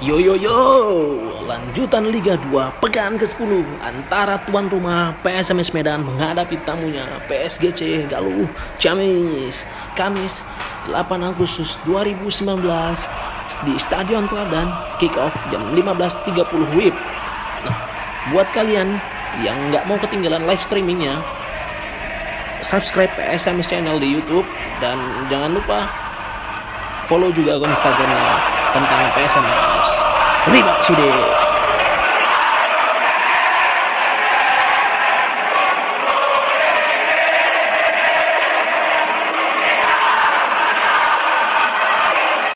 Lanjutan Liga 2 pekan ke-10 antara tuan rumah PSMS Medan menghadapi tamunya PSGS Galuh Ciamis Kamis 8 Agustus 2019 di Stadion Teladan, kick off jam 15.30 WIB. Nah, buat kalian yang nggak mau ketinggalan live streamingnya, subscribe PSMS Channel di YouTube dan jangan lupa follow juga akun Instagramnya tentang PSMS. Terima kasih.